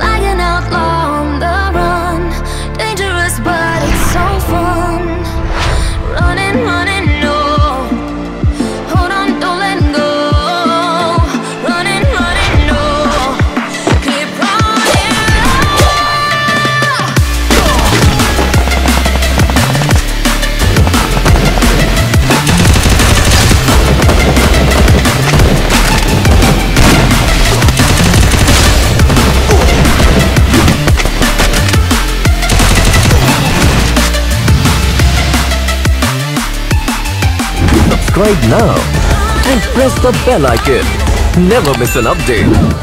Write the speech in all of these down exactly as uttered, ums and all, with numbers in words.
Like an outlaw on the run, dangerous but it's so fun. Running, running, no, hold on, don't let go. Running, running, no, keep running. Subscribe now and press the bell icon. Never miss an update.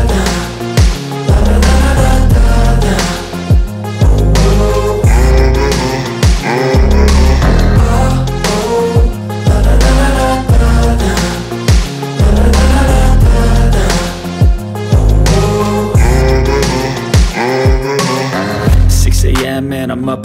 la, la. La, la, la, la, la, la. Oh, oh, oh, oh, la, la, la, la, la, la. Man, I'm up